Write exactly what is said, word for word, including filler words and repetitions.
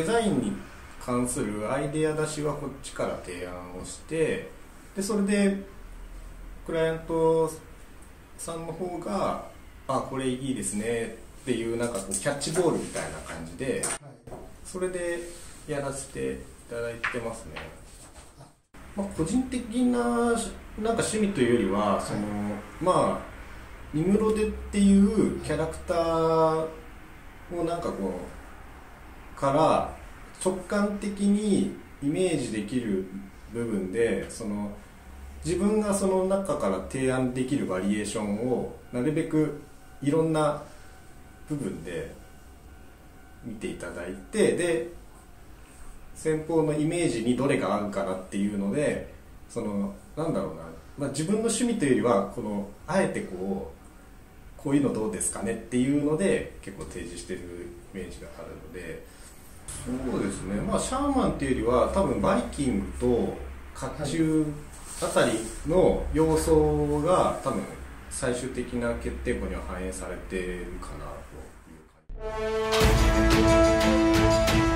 デザインに関するアイデア出しはこっちから提案をして、でそれでクライアントさんの方が「あ、これいいですね」っていうなんかこうキャッチボールみたいな感じで、それでやらせていただいてますね。まあ、個人的ななんか趣味というよりは、そのまあニムロデっていうキャラクターをなんかこうから直感的にイメージできる部分で、その自分がその中から提案できるバリエーションをなるべくいろんな部分で見ていただいて、で先方のイメージにどれが合うかなっていうので、そのなんだろうな、まあ、自分の趣味というよりはこのあえてこう。こういうのどうですかねっていうので結構提示してるイメージがあるので、そうですね、まあシャーマンっていうよりは多分バイキングと甲冑あたりの要素が多分最終的な決定後には反映されてるかなという感じ。